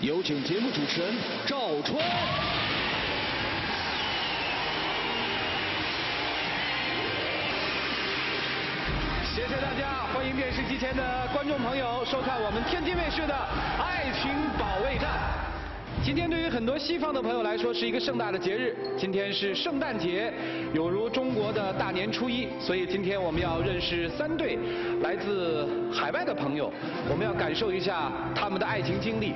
有请节目主持人赵川。谢谢大家，欢迎电视机前的观众朋友收看我们天津卫视的《爱情保卫战》。今天对于很多西方的朋友来说是一个盛大的节日，今天是圣诞节，有如中国的大年初一，所以今天我们要认识三对来自海外的朋友，我们要感受一下他们的爱情经历。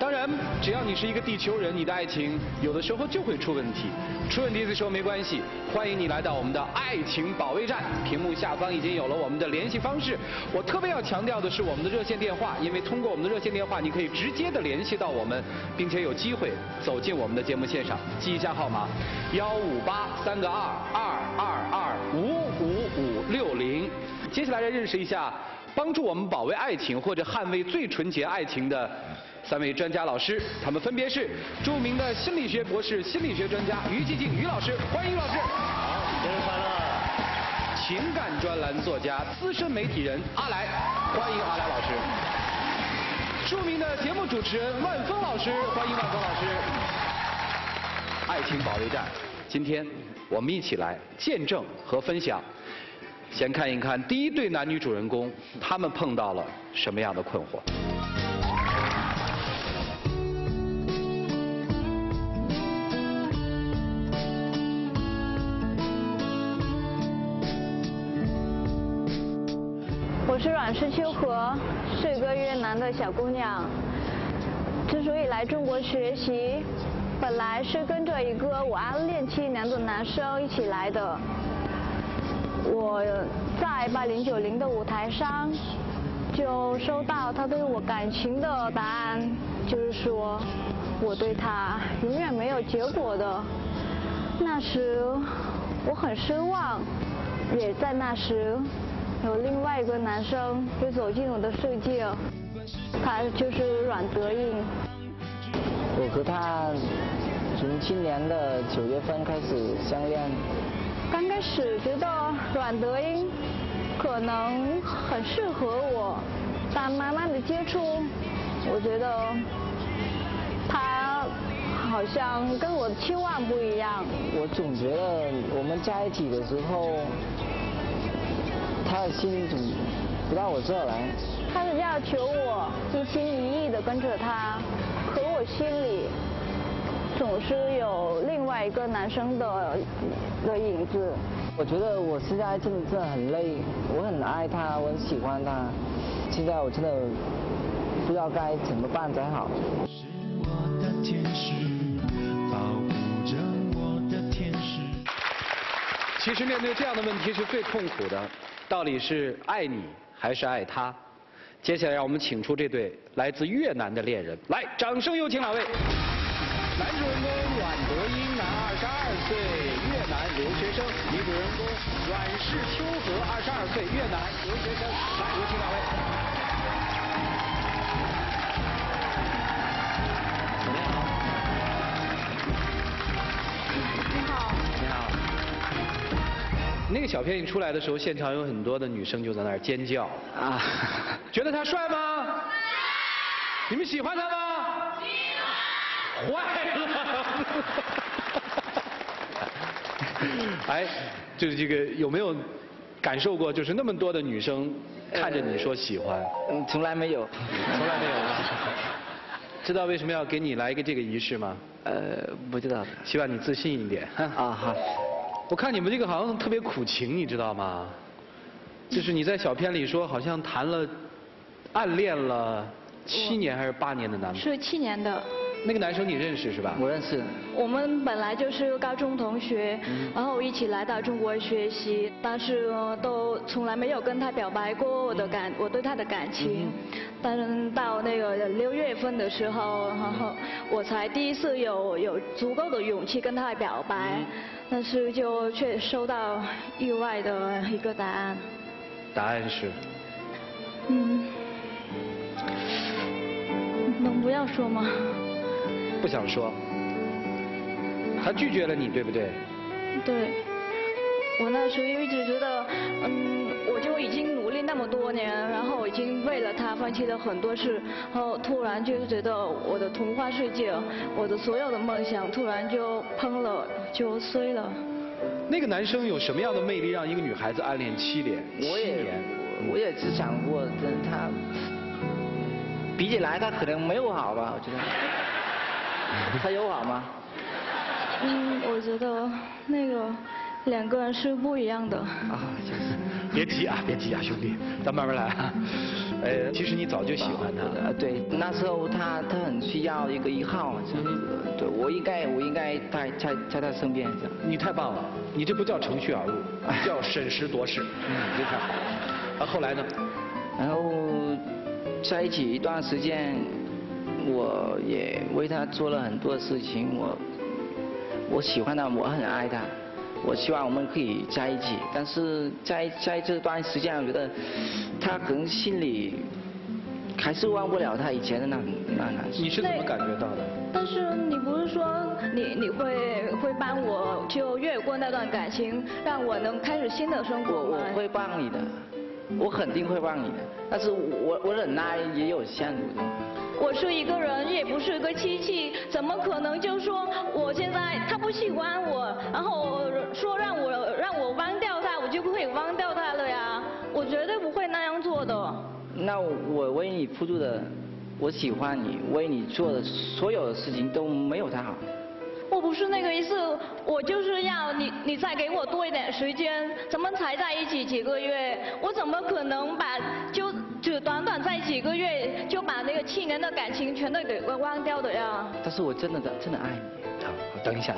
当然，只要你是一个地球人，你的爱情有的时候就会出问题。出问题的时候没关系，欢迎你来到我们的爱情保卫战。屏幕下方已经有了我们的联系方式。我特别要强调的是我们的热线电话，因为通过我们的热线电话，你可以直接的联系到我们，并且有机会走进我们的节目现场。记一下号码：1583222255560。接下来来认识一下帮助我们保卫爱情或者捍卫最纯洁爱情的 三位专家老师，他们分别是著名的心理学博士、心理学专家于继静于老师，欢迎于老师。好，生日快乐！情感专栏作家、资深媒体人阿来，欢迎阿来老师。著名的节目主持人万峰老师，欢迎万峰老师。爱情保卫战，今天我们一起来见证和分享。先看一看第一对男女主人公，他们碰到了什么样的困惑。 我是阮氏秋荷，是个越南的小姑娘。之所以来中国学习，本来是跟着一个我暗恋7年的男生一起来的。我在80、90的舞台上，就收到他对我感情的答案，就是说我对他永远没有结果的。那时我很失望，也在那时 有另外一个男生就走进我的世界，他就是阮德印。我和他从今年的9月份开始相恋。刚开始觉得阮德印可能很适合我，但慢慢的接触，我觉得他 好像跟我千万不一样。我总觉得我们在一起的时候， 他的心怎么不到我这儿来？他是要求我一心一意的跟着他，可我心里总是有另外一个男生的影子。我觉得我现在真的很累，我很爱他，我很喜欢他，现在我真的不知道该怎么办才好。 其实面对这样的问题是最痛苦的，到底是爱你还是爱他？接下来让我们请出这对来自越南的恋人，来，掌声有请两位。男主人公阮德英，男，22岁，越南留学生；女主人公阮氏秋荷，22岁，越南留学生。来，有请两位。 那个小片一出来的时候，现场有很多的女生就在那儿尖叫啊！觉得他帅吗？你们喜欢他吗？喜欢。坏了！哎，就是这个有没有感受过？就是那么多的女生看着你说喜欢？嗯，从来没有，从来没有。知道为什么要给你来一个这个仪式吗？不知道。希望你自信一点。啊好。 我看你们这个好像特别苦情，你知道吗？就是你在小片里说，好像谈了、暗恋了7年还是8年的男朋友。是7年的。那个男生你认识是吧？我认识。我们本来就是高中同学，然后一起来到中国学习，但是都从来没有跟他表白过我对他的感情。但是到那个6月份的时候，然后我才第一次有足够的勇气跟他表白。 但是就却收到意外的一个答案。答案是？嗯，能不要说吗？不想说。他拒绝了你，对不对？对。我那时候一直觉得，我就已经努力业那么多年，然后我已经为了他放弃了很多事，然后突然就觉得我的童话世界，我的所有的梦想突然就砰了，就碎了。那个男生有什么样的魅力让一个女孩子暗恋7年？我也只想过，但是他比起来他可能没有好吧，我觉得。他有好吗？我觉得那个。 两个人是不一样的啊！别急啊，别急啊，兄弟，咱慢慢来啊。其实你早就喜欢他了。对，那时候他很需要一个依靠，对我应该在他身边。你太棒了，你这不叫乘虚而入，叫审时度势。这太好了。啊，后来呢？然后在一起一段时间，我也为他做了很多事情，我喜欢他，我很爱他。 我希望我们可以在一起，但是在这段时间，我觉得他可能心里还是忘不了他以前的那。你是怎么感觉到的？但是你不是说你会帮我就越过那段感情，让我能开始新的生活？我会帮你的，我肯定会帮你的，但是我忍耐也有限度的。 我是一个人，也不是一个机器，怎么可能就说我现在他不喜欢我，然后说让我忘掉他，我就不会忘掉他了呀？我绝对不会那样做的。那我为你付出的，我喜欢你，为你做的所有的事情都没有他好。我不是那个意思，我就是要你再给我多一点时间，咱们才在一起几个月，我怎么可能把就。 只短短在几个月就把那个7年的感情全都给忘掉的呀！但是我真的爱你。好，等一下，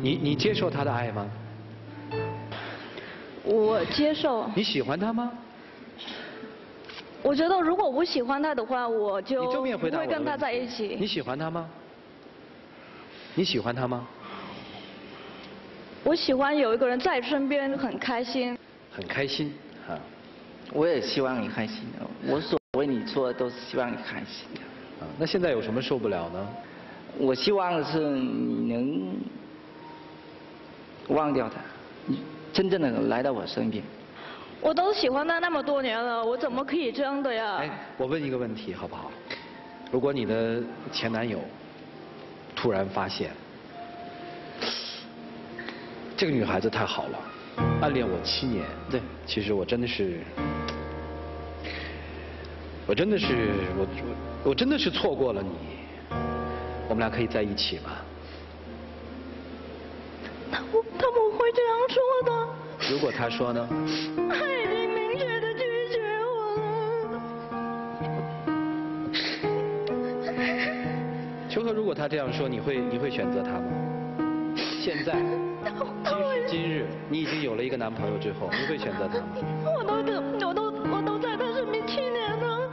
你接受他的爱吗？我接受。你喜欢他吗？我觉得如果不喜欢他的话，我就不会跟他在一起。你喜欢他吗？你喜欢他吗？我喜欢有一个人在身边，很开心。很开心啊。 我也希望你开心的，我所为你做的都是希望你开心的。啊，那现在有什么受不了呢？我希望的是你能忘掉他，你真正的来到我身边。我都喜欢他那么多年了，我怎么可以这样的呀？哎，我问一个问题好不好？如果你的前男友突然发现这个女孩子太好了。 暗恋我7年，对，其实我真的是错过了你，我们俩可以在一起吗？他不会这样说的。如果他说呢？他已经明确的拒绝我了。秋荷，如果他这样说，你会选择他吗？现在。 今日你已经有了一个男朋友之后，你会选择他吗？我都在他身边7年了，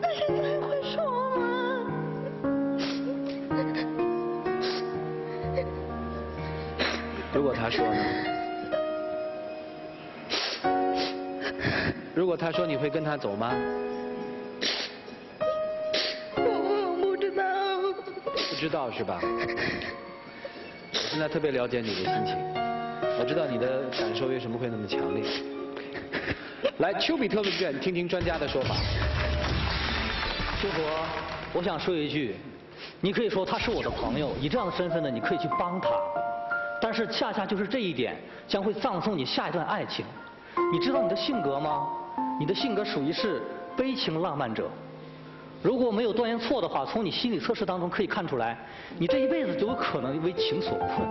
他现在会说吗？如果他说呢？如果他说你会跟他走吗？我不知道。不知道是吧？我现在特别了解你的心情。 我知道你的感受为什么会那么强烈。来，丘比特问卷，听听专家的说法。秋荷，我想说一句，你可以说他是我的朋友，以这样的身份呢，你可以去帮他，但是恰恰就是这一点将会葬送你下一段爱情。你知道你的性格吗？你的性格属于是悲情浪漫者。如果没有断言错的话，从你心理测试当中可以看出来，你这一辈子就有可能为情所困。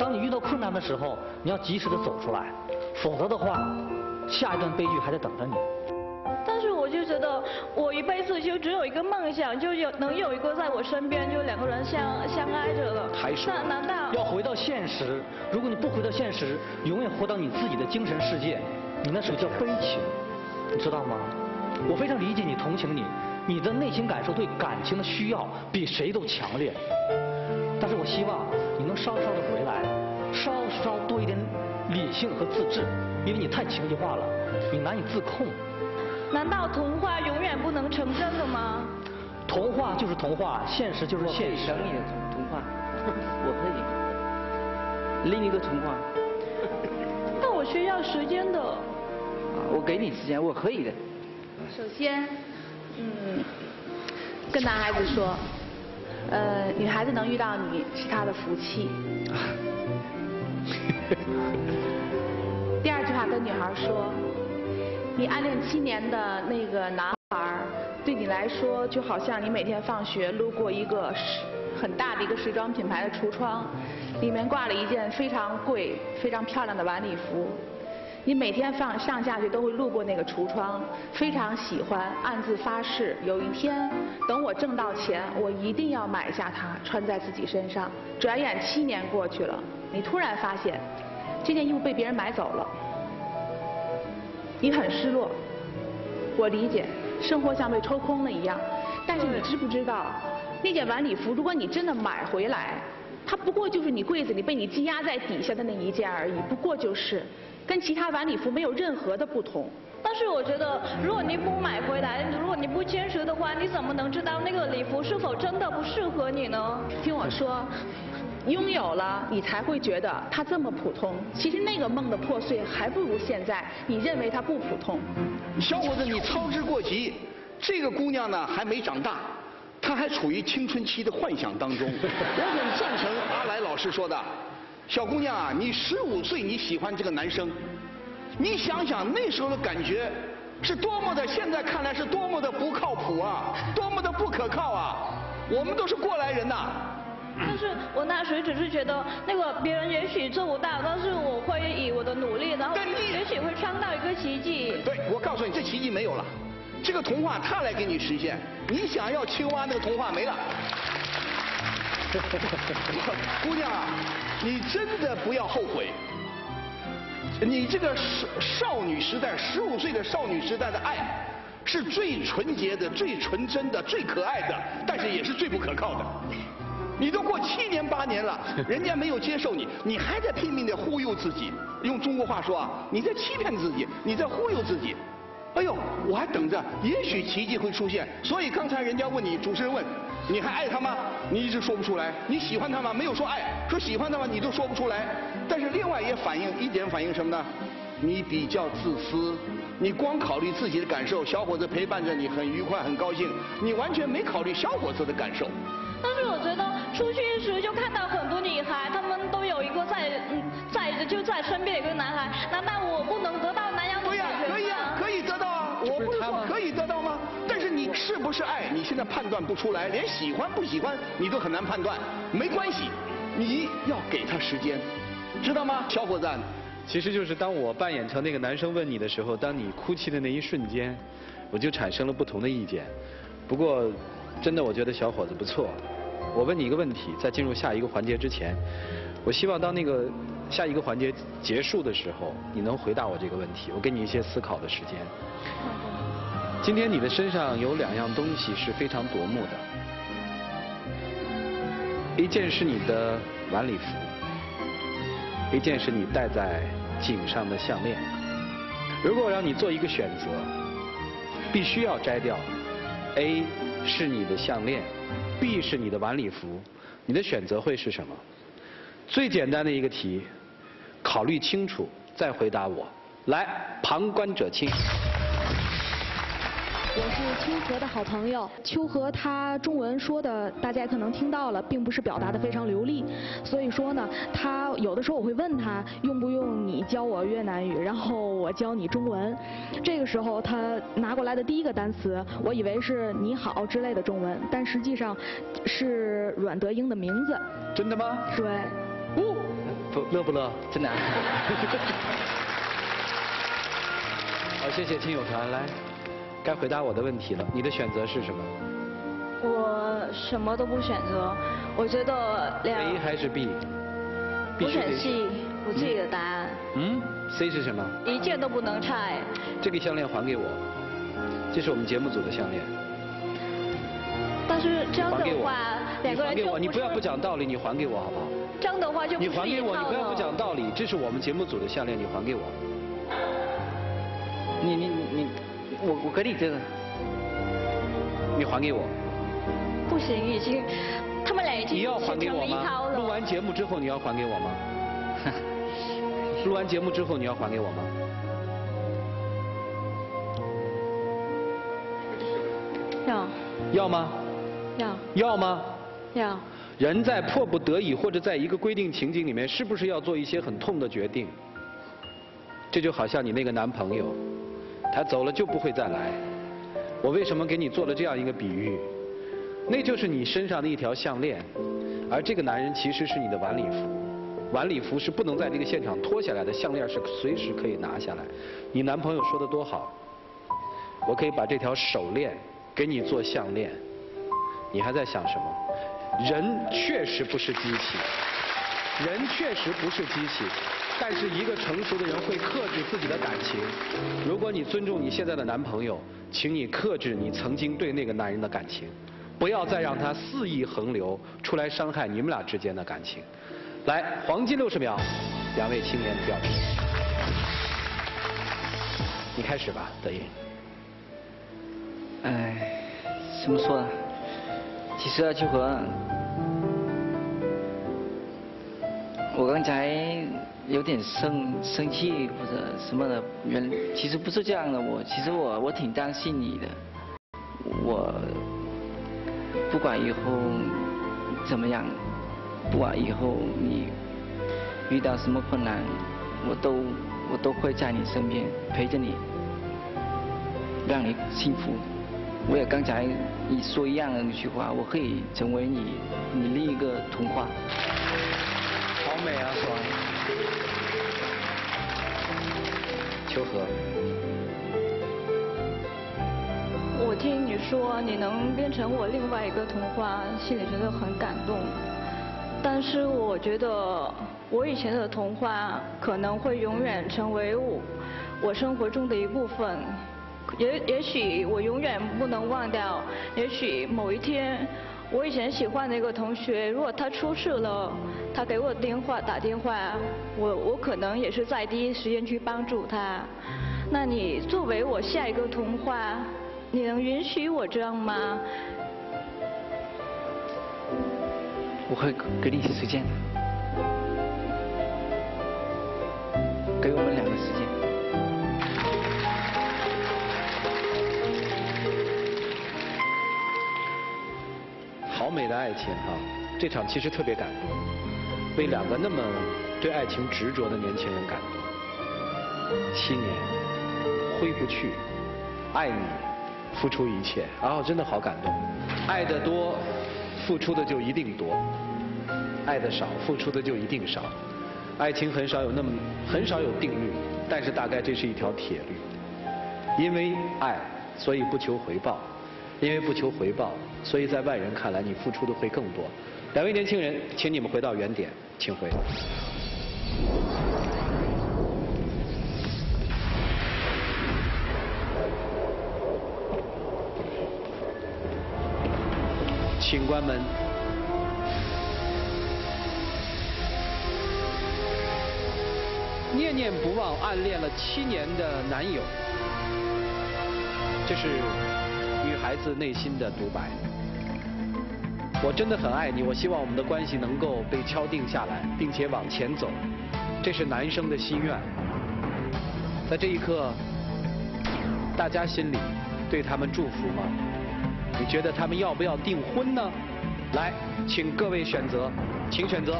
当你遇到困难的时候，你要及时的走出来，否则的话，下一段悲剧还在等着你。但是我就觉得，我一辈子就只有一个梦想，就能有一个在我身边，就两个人相爱着了。还说难道要回到现实？如果你不回到现实，永远回到你自己的精神世界，你那属于叫悲情，你知道吗？我非常理解你，同情你，你的内心感受对感情的需要比谁都强烈。 但是我希望你能稍稍的回来，稍多一点理性和自制，因为你太情绪化了，你难以自控。难道童话永远不能成真的吗？童话就是童话，现实就是现实。我可以成你的童话，我可以另一个童话。但我需要时间的。啊，我给你时间，我可以的。首先，跟男孩子说，女孩子能遇到你是她的福气。第二句话跟女孩说，你暗恋7年的那个男孩，对你来说就好像你每天放学路过一个很大的一个时装品牌的橱窗，里面挂了一件非常贵、非常漂亮的晚礼服。你每天上下去都会路过那个橱窗，非常喜欢，暗自发誓，有一天等我挣到钱，我一定要买下它，穿在自己身上。转眼7年过去了，你突然发现这件衣服被别人买走了，你很失落。我理解，生活像被抽空了一样，但是你知不知道？那件晚礼服，如果你真的买回来，它不过就是你柜子里被你积压在底下的那一件而已，不过就是跟其他晚礼服没有任何的不同。但是我觉得，如果你不买回来，如果你不坚持的话，你怎么能知道那个礼服是否真的不适合你呢？听我说，拥有了你才会觉得它这么普通。其实那个梦的破碎，还不如现在你认为它不普通。小伙子，你操之过急。这个姑娘呢，还没长大。他还处于青春期的幻想当中，我很赞成阿来老师说的，小姑娘啊，你15岁你喜欢这个男生，你想想那时候的感觉是多么的，现在看来是多么的不靠谱啊，多么的不可靠啊，我们都是过来人呐、啊。但是我那时只是觉得那个别人也许做不到，但是我会以我的努力，然后也许会创造一个奇迹。对，我告诉你，这奇迹没有了。这个童话他来给你实现，你想要青蛙那个童话没了。姑娘啊，你真的不要后悔，你这个少女时代，15岁的少女时代的爱是最纯洁的、最纯真的、最可爱的，但是也是最不可靠的。你都过7年8年了，人家没有接受你，你还在拼命的忽悠自己。用中国话说啊，你在欺骗自己，你在忽悠自己。哎呦，我还等着，也许奇迹会出现。所以刚才人家问你，主持人问，你还爱他吗？你一直说不出来。你喜欢他吗？没有说爱，说喜欢他吗？你都说不出来。但是另外也反映一点，反映什么呢？你比较自私，你光考虑自己的感受。小伙子陪伴着你，很愉快，很高兴，你完全没考虑小伙子的感受。但是我觉得出去时就看到很多女孩，她们都有一个就在身边有一个男孩，难道我不能得到那样的感觉吗？对呀，可以得到啊！我不是说可以得到吗？但是你是不是爱，你现在判断不出来，连喜欢不喜欢你都很难判断。没关系，你要给他时间，知道吗，小伙子？其实就是当我扮演成那个男生问你的时候，当你哭泣的那一瞬间，我就产生了不同的意见。不过，真的我觉得小伙子不错。我问你一个问题，在进入下一个环节之前，我希望当那个下一个环节结束的时候，你能回答我这个问题。我给你一些思考的时间。今天你的身上有2样东西是非常夺目的，一件是你的晚礼服。一件是你戴在颈上的项链，如果让你做一个选择，必须要摘掉 A 是你的项链 ，B 是你的晚礼服，你的选择会是什么？最简单的一个题，考虑清楚再回答我。来，旁观者清。我是秋和的好朋友，秋和他中文说的大家可能听到了，并不是表达的非常流利，所以说呢，他有的时候我会问他用不用你教我越南语，然后我教你中文。这个时候他拿过来的第一个单词，我以为是你好之类的中文，但实际上是阮德英的名字。真的吗？对。哦，不乐不乐？真的。好，谢谢亲友团来。该回答我的问题了，你的选择是什么？我什么都不选择，我觉得A 还是 B？ 我选 C， 我自己的答案。C 是什么？一件都不能拆。这个项链还给我，这是我们节目组的项链。但是这样的话，2个人就不是。你不要不讲道理，你还给我好不好？这样的话就不是一套了。你还给我，你不要不讲道理，这是我们节目组的项链，你还给我。你。我给你这个，你还给我。不行，已经，他们俩已经。你要还给我吗？录完节目之后你要还给我吗？录完节目之后你要还给我吗？要。要吗？要。要吗？要。人在迫不得已或者在一个规定情景里面，是不是要做一些很痛的决定？这就好像你那个男朋友，他走了就不会再来。我为什么给你做了这样一个比喻？那就是你身上的一条项链，而这个男人其实是你的晚礼服。 晚礼服是不能在这个现场脱下来的，项链是随时可以拿下来。你男朋友说的多好，我可以把这条手链给你做项链。你还在想什么？人确实不是机器，人确实不是机器，但是一个成熟的人会克制自己的感情。如果你尊重你现在的男朋友，请你克制你曾经对那个男人的感情，不要再让他肆意横流出来伤害你们俩之间的感情。 来，黄金60秒，两位青年的表演，你开始吧，德云。哎，怎么说呢？其实啊，秋禾，我刚才有点生气或者什么的，其实不是这样的。其实我挺担心你的，我不管以后怎么样。 不管以后你遇到什么困难，我都会在你身边陪着你，让你幸福。我也刚才你说一样的那句话，我可以成为你另一个童话。好美啊，爽！秋禾，我听你说你能变成我另外一个童话，心里觉得很感动。 但是我觉得我以前的童话可能会永远成为我生活中的一部分，也许我永远不能忘掉，也许某一天我以前喜欢的一个同学，如果他出事了，他给我打电话，我可能也是在第一时间去帮助他。那你作为我下一个童话，你能允许我这样吗？ 我会给你时间的，给我们两个时间。好美的爱情啊！这场其实特别感动，为两个那么对爱情执着的年轻人感动。7年，挥不去，爱你，付出一切，啊，真的好感动，爱得多。 付出的就一定多，爱的少，付出的就一定少。爱情很少有定律，但是大概这是一条铁律。因为爱，所以不求回报；因为不求回报，所以在外人看来你付出的会更多。两位年轻人，请你们回到原点，请回。 请关门。念念不忘暗恋了7年的男友，这是女孩子内心的独白。我真的很爱你，我希望我们的关系能够被敲定下来，并且往前走，这是男生的心愿。在这一刻，大家心里对他们祝福吗？ 你觉得他们要不要订婚呢？来，请各位选择，请选择。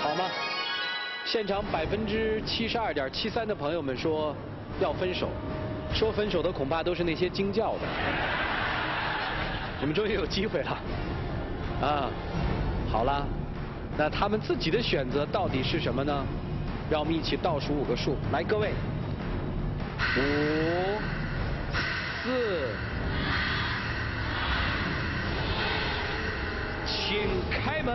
好吗？现场72.73%的朋友们说要分手，说分手的恐怕都是那些惊叫的。你们终于有机会了。 啊，好了，那他们自己的选择到底是什么呢？让我们一起倒数5个数，来，各位，5、4，请开门。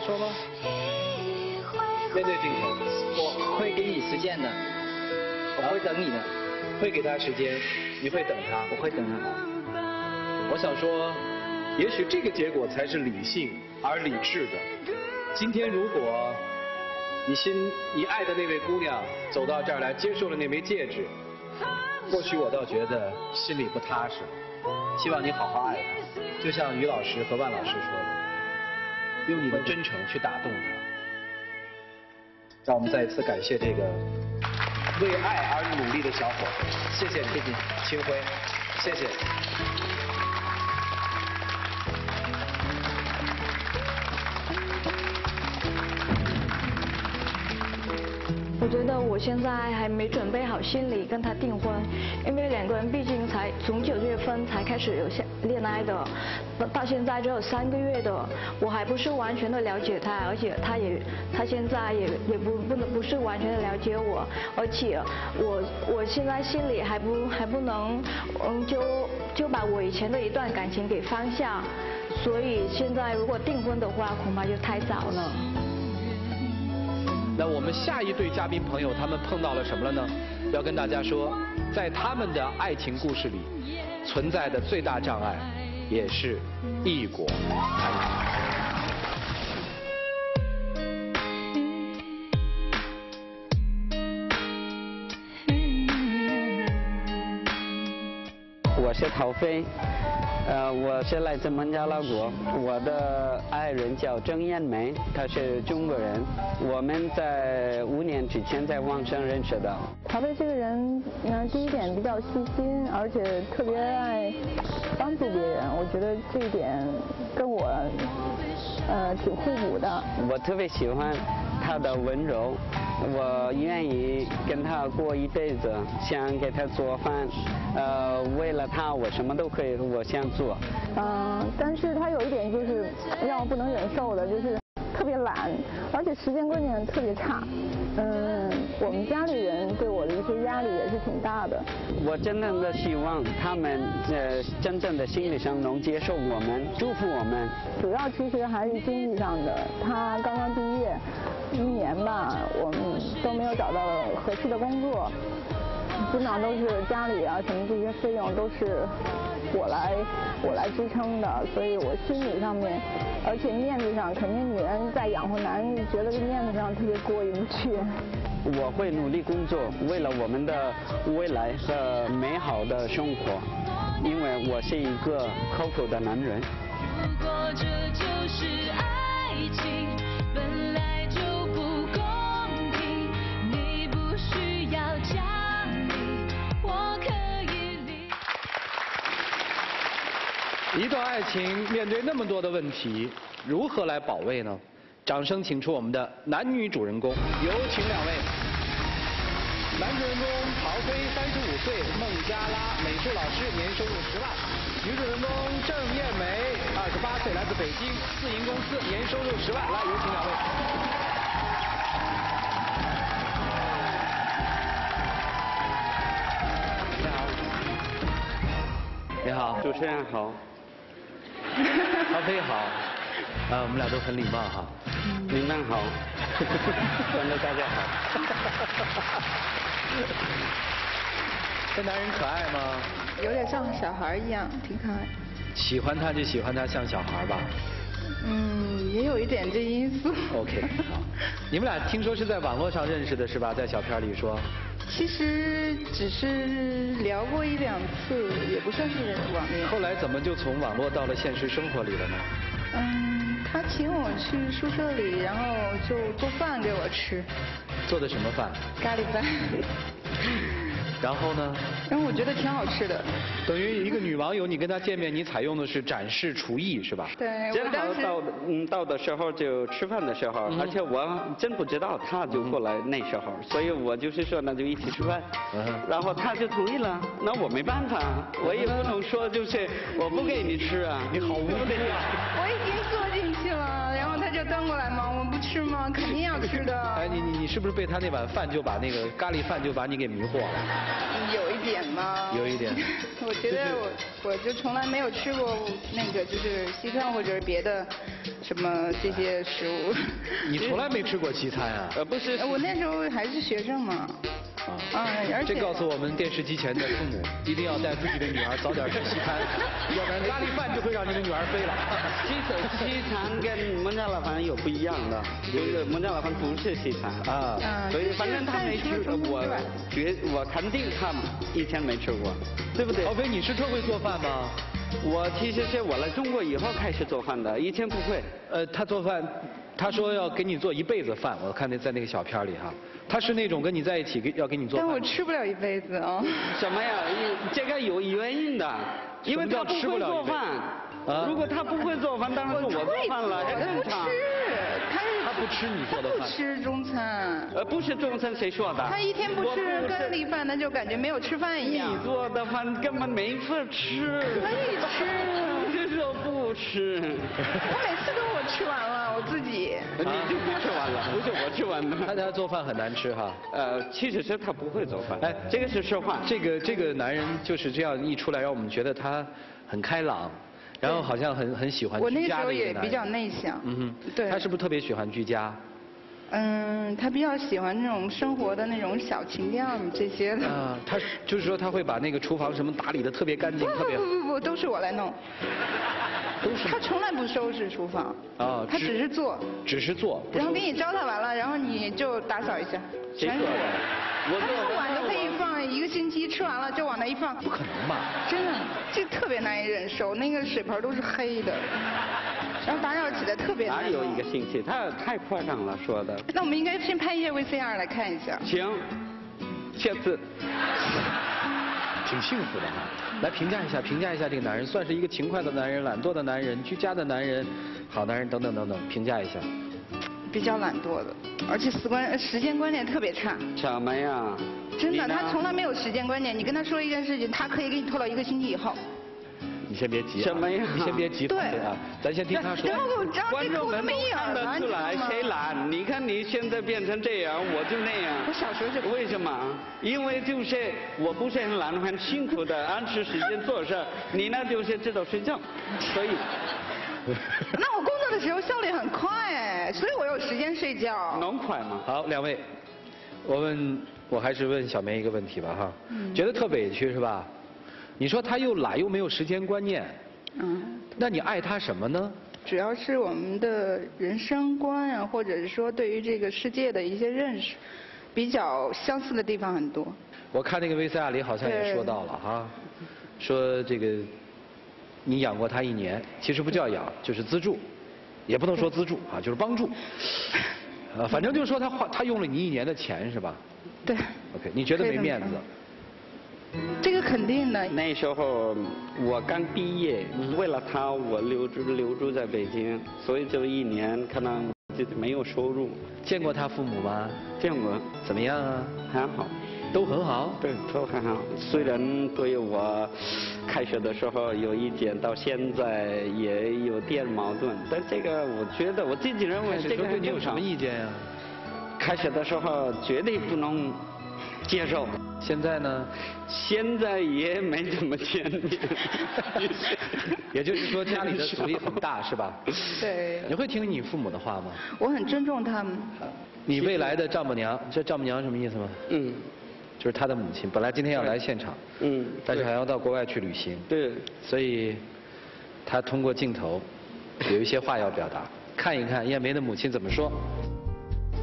来说吧。面对镜头，我会给你实践的，我会等你的，会给他时间，你会等他，我会等他。我想说，也许这个结果才是理性而理智的。今天如果你爱的那位姑娘走到这儿来，接受了那枚戒指，或许我倒觉得心里不踏实。希望你好好爱她，就像于老师和万老师说的，用你的真诚去打动她。让我们再一次感谢这个为爱而努力的小伙子，谢谢你，清辉，谢谢。 我觉得我现在还没准备好心理跟他订婚，因为两个人毕竟才从9月份才开始有些恋爱的，到现在只有3个月的，我还不是完全的了解他，而且他现在也不是完全的了解我，而且我现在心里还不能就把我以前的一段感情给放下，所以现在如果订婚的话，恐怕就太早了。 那我们下一对嘉宾朋友，他们碰到了什么了呢？要跟大家说，在他们的爱情故事里，存在的最大障碍，也是异国。我是陶飞，我是来自孟加拉国，我的爱人叫郑艳梅，她是中国人，我们在5年之前在网上认识的。陶飞这个人，第一点比较细心，而且特别爱帮助别人，我觉得这一点跟我挺互补的。我特别喜欢他的温柔，我愿意跟他过一辈子，想给他做饭。 为了他，我什么都可以，我想做。但是他有一点就是让我不能忍受的，就是特别懒，而且时间观念特别差。我们家里人对我的一些压力也是挺大的。我真正的希望他们真正的心理上能接受我们，祝福我们。主要其实还是经济上的，他刚刚毕业1年吧，我们都没有找到合适的工作。 基本上都是家里啊什么这些费用都是我来支撑的，所以我心理上面，而且面子上，肯定女人在养活男人，觉得这面子上特别过意不去。我会努力工作，为了我们的未来和美好的生活，因为我是一个靠谱的男人。如果这就是爱情，本来就不公平，你不需要家。 一段爱情面对那么多的问题，如何来保卫呢？掌声请出我们的男女主人公，有请两位。男主人公陶飞，35岁，孟加拉，美术老师，年收入10万；女主人公郑艳梅，28岁，来自北京，自营公司，年收入10万。来，有请两位。 你好，主持人好，陶飞好，我们俩都很礼貌哈，你们好，观众大家好，这男人可爱吗？有点像小孩一样，挺可爱。喜欢他就喜欢他像小孩吧。嗯，也有一点这因素。OK， 好，你们俩听说是在网络上认识的是吧？在小片里说。 其实只是聊过1、2次，也不算是网恋。后来怎么就从网络到了现实生活里了呢？他请我去宿舍里，然后就做饭给我吃。做的什么饭？咖喱饭。然后呢？然后我觉得挺好吃的。等于一个女网友，你跟她见面，你采用的是展示厨艺是吧？对，正好到的时候就吃饭的时候，而且我真不知道她就过来那时候，所以我就是说那就一起吃饭，然后她就同意了，那我没办法，我也不能说就是我不给你吃啊，你好无理啊。我已经坐进去了，然后她就端过来吗？我不吃吗？肯定要吃的。哎，你是不是被他那碗饭就把那个咖喱饭就把你给迷惑了？有一点吗？有一点。我觉得我就从来没有吃过那个就是西餐或者是别的什么这些食物。你从来没吃过西餐啊？不是，我那时候还是学生嘛。 而且这告诉我们电视机前的父母一定要带自己的女儿早点吃西餐，要不然咖喱饭就会让你的女儿飞了。西餐跟蒙加老饭有不一样的，就是蒙加老饭不是西餐啊，所以反正他没吃过，我肯定他以前没吃过，对不对？曹飞，你是特会做饭吗？ 我其实是我来中国以后开始做饭的，以前不会。他做饭，他说要给你做一辈子饭，我看在那个小片里哈，他是那种跟你在一起要给你做饭。但我吃不了一辈子啊、哦。什么呀？这个有原因的，因为他不会做饭。啊、如果他不会做饭，当然是我做饭了，这正常。 不吃你做的饭，不吃中餐。不吃中餐，谁说的？他一天不吃咖喱饭，那就感觉没有吃饭一样。你做的饭根本没法吃。可以吃，就是说不吃。我每次都我吃完了，我自己。你就不吃完了，不是我吃完的。他做饭很难吃哈。其实他不会做饭。哎，这个是实话。这个男人就是这样一出来，让我们觉得他很开朗。 然后好像很喜欢居家的一个男人。我那时候也比较内向。嗯哼。对。他是不是特别喜欢居家？嗯，他比较喜欢那种生活的那种小情调这些的。啊，他就是说他会把那个厨房什么打理的特别干净，特别。不，都是我来弄。都是。他从来不收拾厨房。啊。他只是做。只是做。然后给你糟蹋完了，然后你就打扫一下。全是我。 他那个碗都可以放一个星期，吃完了就往那一放。不可能吧？真的，这特别难以忍受。那个水盆都是黑的，然后打扰起来特别难。哪有一个星期？他太夸张了，说的。那我们应该先拍一些 VCR 来看一下。行，下次。挺幸福的哈，来评价一下这个男人，算是一个勤快的男人、懒惰的男人、居家的男人、好男人等等等等，评价一下。 比较懒惰的，而且时间观念特别差。什么呀？真的，他从来没有时间观念。你跟他说一件事情，他可以给你拖到一个星期以后。你先别急、啊。什么呀？你先别急。对啊，咱先听他说。然后我知道这口都没影了，观众能看得出来谁懒。你看你现在变成这样，我就那样。我小时候就。为什么？因为就是我不是很懒，很辛苦的，按时时间做事。你呢，就是知道睡觉，所以。那我工作的时候效率很快哎，所以我有时间睡觉。能快吗？好，两位，我还是问小梅一个问题吧哈，觉得特委屈是吧？你说他又懒又没有时间观念，嗯，那你爱他什么呢？主要是我们的人生观呀、啊，或者是说对于这个世界的一些认识，比较相似的地方很多。我看那个VCR里好像也说到了哈，说这个。 你养过他一年，其实不叫养，就是资助，也不能说资助啊，就是帮助，反正就是说他用了你一年的钱是吧？对。OK， 你觉得没面子？这个肯定的。那时候我刚毕业，为了他我留住在北京，所以就一年可能就没有收入。见过他父母吗？见过。怎么样啊？还好。 都很好，对，都很好。虽然对我开学的时候有意见，到现在也有点矛盾，但这个我觉得我自己认为这个很正常。对你有什么意见呀、啊？开学的时候绝对不能接受。现在呢？现在也没怎么见面。也就是说家里的阻力很大，是吧？对。你会听你父母的话吗？我很尊重他们。你未来的丈母娘，这丈母娘什么意思吗？嗯。 就是他的母亲，本来今天要来现场，嗯，但是还要到国外去旅行，对，所以他通过镜头有一些话要表达，看一看燕梅的母亲怎么说。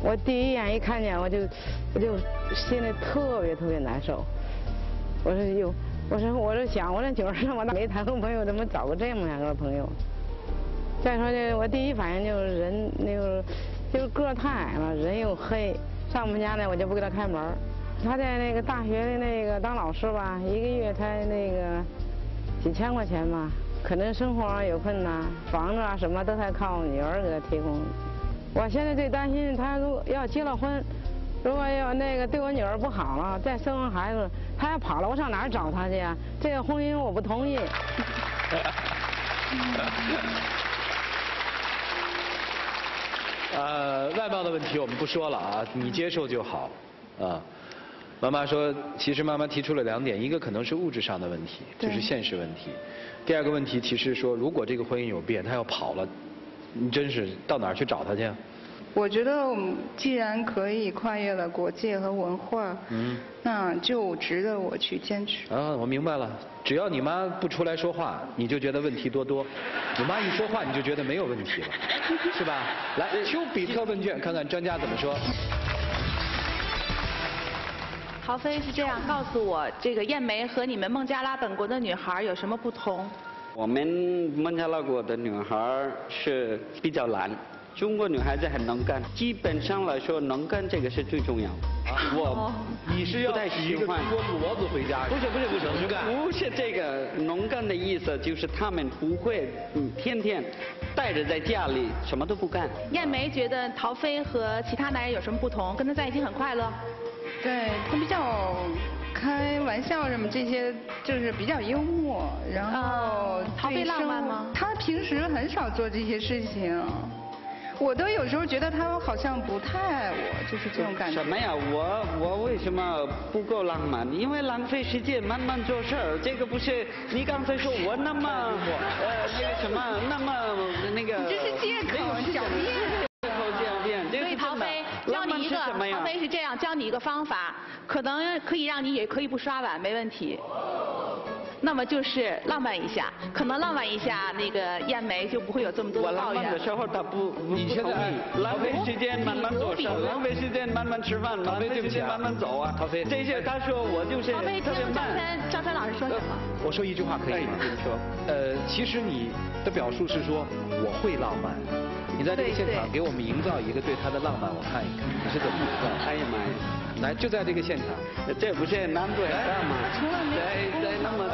我第一眼一看见我就心里特别难受，我说哟，我说想我这90岁我没谈过朋友，怎么找过这么两个朋友？再说呢，我第一反应就是人就是个太矮了，人又黑，上我们家呢我就不给他开门。 他在那个大学的那个当老师吧，一个月才那个几千块钱吧，可能生活有困难，房子啊什么都还靠女儿给他提供。我现在最担心他如果要结了婚，如果要那个对我女儿不好了，再生完孩子，他要跑了，我上哪儿找他去啊？这个婚姻我不同意。外貌的问题我们不说了啊，你接受就好啊。妈妈说，其实妈妈提出了两点，一个可能是物质上的问题，就是现实问题；第二个问题，其实说如果这个婚姻有变，他要跑了，你真是到哪儿去找他去啊？我觉得，既然可以跨越了国界和文化，那就值得我去坚持。啊，我明白了，只要你妈不出来说话，你就觉得问题多多；你妈一说话，你就觉得没有问题了，是吧？来，丘比特问卷，看看专家怎么说。 豪飞是这样告诉我，这个艳梅和你们孟加拉本国的女孩有什么不同？我们孟加拉国的女孩是比较懒，中国女孩子很能干。基本上来说，能干这个是最重要的。啊、你是要洗一个锅骡子回家？不是，能干不是这个能干的意思，就是他们不会天天带着在家里什么都不干。艳梅觉得陶飞和其他男人有什么不同？跟他在一起很快乐。 对他比较开玩笑什么这些，就是比较幽默，然后陶飞浪漫吗？他平时很少做这些事情，我都有时候觉得他好像不太爱我，就是这种感觉。什么呀？我为什么不够浪漫？因为浪费时间，慢慢做事儿。这个不是你刚才说我那么那个什么那么那个。你这是借口，狡辩。 陶飞是这样教你一个方法，可能可以让你也可以不刷碗，没问题。那么就是浪漫一下，可能浪漫一下，那个艳梅就不会有这么多的抱怨。我浪漫的时候她不同意，浪费时间慢慢做事，浪费时间慢慢吃饭，浪费时间慢慢走啊。陶飞，这些她说我就是特别慢。赵川老师说什么？我说一句话可以吗？其实你的表述是说我会浪漫。 你在这个现场给我们营造一个对他的浪漫，我看一看你是怎么营造？哎呀妈呀！来，就在这个现场，这不是难度很大吗？在那么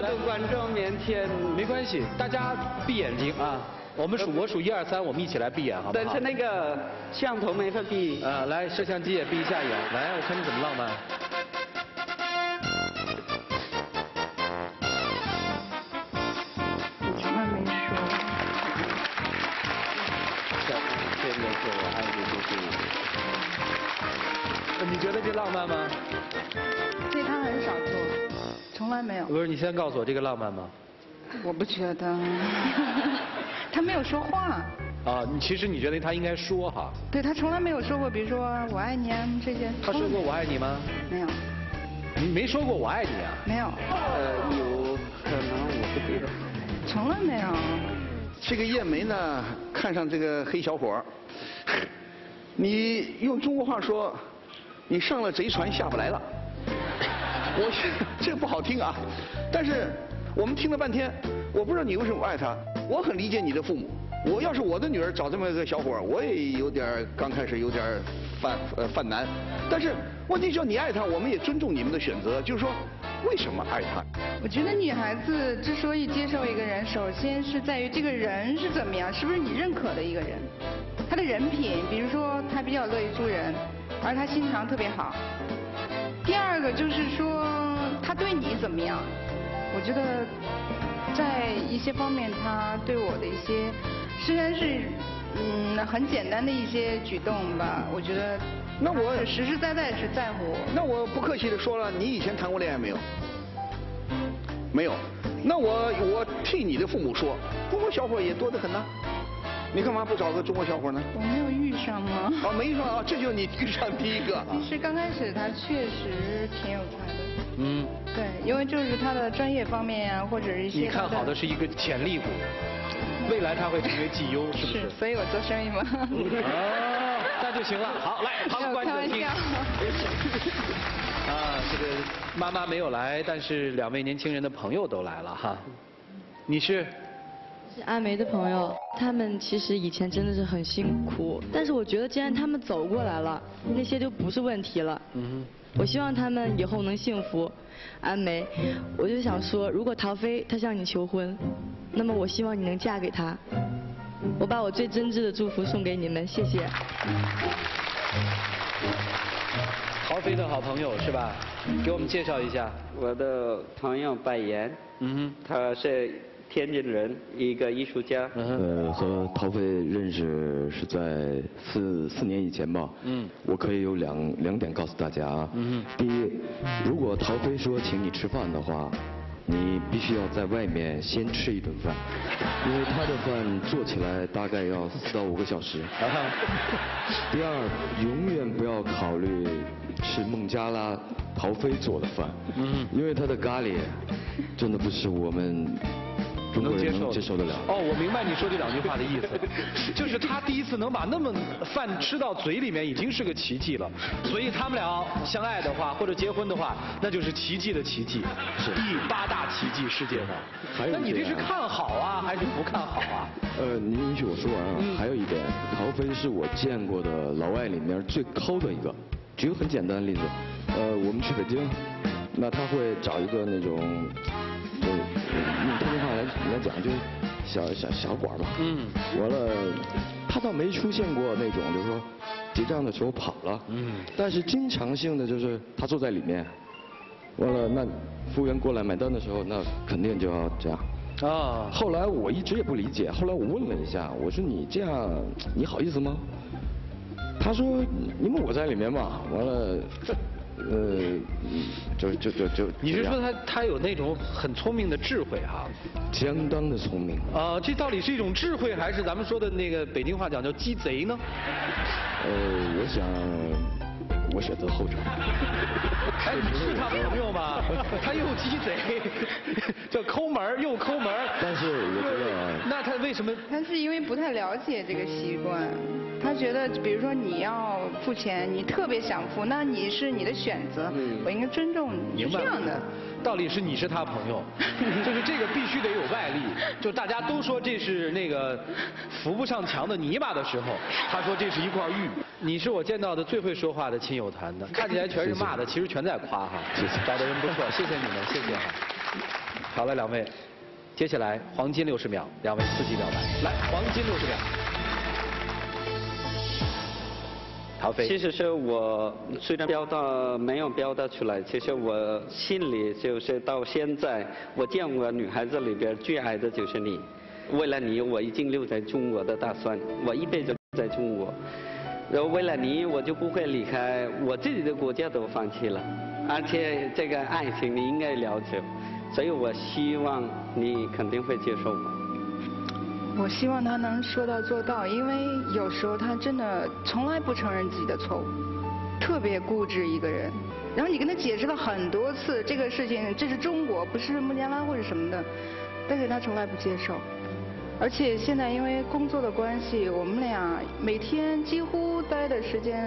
多观众面前，没关系，大家闭眼睛啊！我们数，我数1、2、3，我们一起来闭眼，好不好？但是那个摄像头没法闭啊！来，摄像机也闭一下眼，来，我看你怎么浪漫。 你觉得这浪漫吗？对他很少做，从来没有。不是，你先告诉我这个浪漫吗？我不觉得，他没有说话。啊，其实你觉得他应该说哈？对他从来没有说过，比如说我爱你啊这些。他说过我爱你吗？没有。你没说过我爱你啊？没有。有可能我不记得。从来没有。这个艳梅呢，看上这个黑小伙，你用中国话说。 你上了贼船下不来了，这不好听啊！但是我们听了半天，我不知道你为什么爱他。我很理解你的父母，我要是我的女儿找这么一个小伙，我也有点刚开始有点犯难。但是问题是你爱他，我们也尊重你们的选择，就是说为什么爱他？我觉得女孩子之所以接受一个人，首先是在于这个人是怎么样，是不是你认可的一个人，他的人品，比如说他比较乐于助人。 而他心肠特别好。第二个就是说，他对你怎么样？我觉得在一些方面，他对我的一些，虽然是很简单的一些举动吧，我觉得那我实实在在是在乎我。那我不客气的说了，你以前谈过恋爱没有？没有。那我替你的父母说，中国小伙也多得很呐、啊。 你干嘛不找个中国小伙呢？我没有遇上吗？啊，没遇上啊，这就是你遇上第一个。其实刚开始他确实挺有才的。嗯。对，因为就是他的专业方面呀、啊，或者是一些。你看好的是一个潜力股，未来他会成为绩优，是不是？是，所以我做生意嘛。哦，那就行了。好，来，旁观者清。啊，这个妈妈没有来，但是两位年轻人的朋友都来了哈。你是？ 是阿梅的朋友，他们其实以前真的是很辛苦，但是我觉得既然他们走过来了，那些就不是问题了。嗯，我希望他们以后能幸福。阿梅，我就想说，如果陶飞他向你求婚，那么我希望你能嫁给他。我把我最真挚的祝福送给你们，谢谢。陶飞的好朋友是吧？给我们介绍一下。我的朋友白岩，他是。天津人，一个艺术家。和陶飞认识是在四年以前吧。嗯。我可以有两点告诉大家啊。嗯。第一，如果陶飞说请你吃饭的话，你必须要在外面先吃一顿饭，因为他的饭做起来大概要4到5个小时。第二，永远不要考虑吃孟加拉陶飞做的饭，因为他的咖喱真的不是我们中国人能接受得了。哦，我明白你说这两句话的意思，就是他第一次能把那么饭吃到嘴里面已经是个奇迹了，所以他们俩相爱的话或者结婚的话，那就是奇迹的奇迹，第8大奇迹世界上。那你这是看好啊，还是不看好啊？您允许我说完啊。还有一点，陶飞是我见过的老外里面最抠的一个。举个很简单的例子，我们去北京，那他会找一个那种，就用天津话来讲，就是小馆吧。嗯。完了，他倒没出现过那种，就是说结账的时候跑了。嗯。但是经常性的就是他坐在里面，完了那服务员过来买单的时候，那肯定就要这样。啊。后来我一直也不理解，后来我问了一下，我说你这样你好意思吗？他说：“因为我在里面嘛，完了，就你是说他有那种很聪明的智慧哈，相当的聪明啊、这到底是一种智慧，还是咱们说的那个北京话讲叫鸡贼呢？我想我选择后者。哎，你是他朋友吗？他又鸡贼，叫抠门又抠门。但是我觉得啊，那他为什么？他是因为不太了解这个习惯。”他觉得，比如说你要付钱，你特别想付，那你是你的选择，我应该尊重你。是这样的。道理是你是他朋友，就是这个必须得有外力。就大家都说这是那个扶不上墙的泥巴的时候，他说这是一块玉。你是我见到的最会说话的亲友团的，看起来全是骂的，其实全在夸哈。谢谢，找的人不错，谢谢你们，谢谢哈。好了，两位，接下来黄金60秒，两位刺激表白，来，黄金60秒。 其实是我虽然没有表达出来，其实我心里就是到现在，我见过女孩子里边最爱的就是你。为了你，我已经留在中国的打算，我一辈子在中国。然后为了你，我就不会离开我自己的国家，都放弃了。而且这个爱情你应该了解，所以我希望你肯定会接受我。 我希望他能说到做到，因为有时候他真的从来不承认自己的错误，特别固执一个人。然后你跟他解释了很多次这个事情，这是中国，不是孟加拉或者什么的，但是他从来不接受。而且现在因为工作的关系，我们俩每天几乎待的时间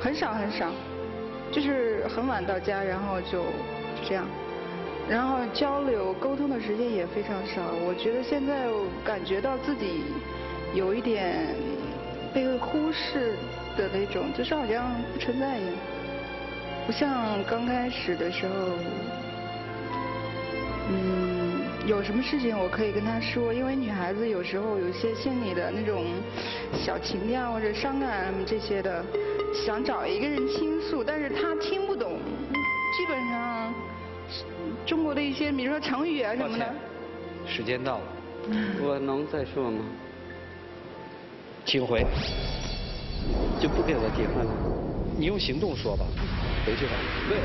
很少，就是很晚到家，然后就这样。 然后交流沟通的时间也非常少，我觉得现在我感觉到自己有一点被忽视的那种，就是好像不存在一样，不像刚开始的时候，有什么事情我可以跟她说，因为女孩子有时候有些心里的那种小情调或者伤感这些的，想找一个人倾诉，但是她听不懂，基本上。 中国的一些，比如说成语啊什么的。时间到了，我能再说吗？请回。就不给我结婚了。你用行动说吧，回去吧。对，